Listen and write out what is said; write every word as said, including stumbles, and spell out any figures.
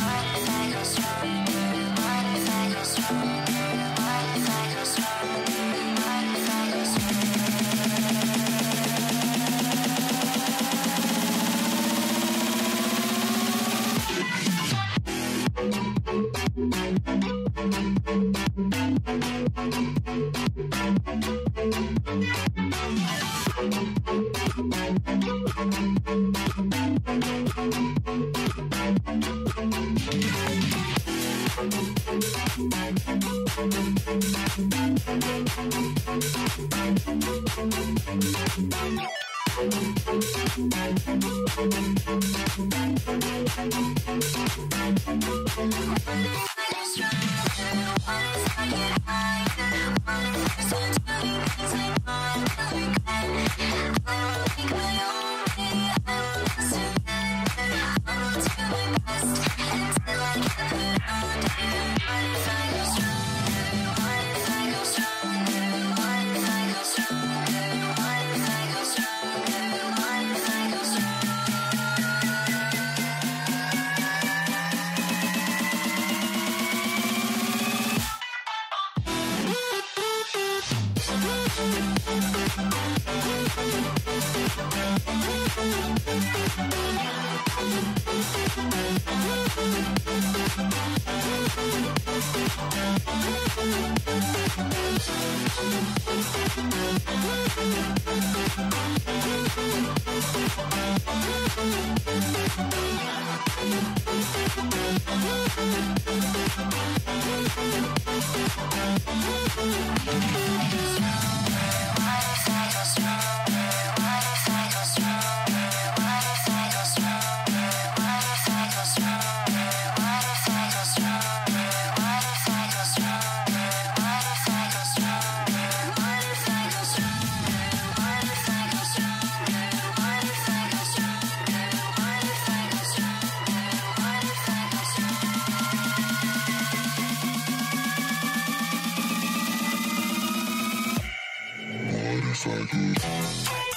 What if I go stronger? What if I go stronger? What if I go stronger? What if I go stronger? Like it.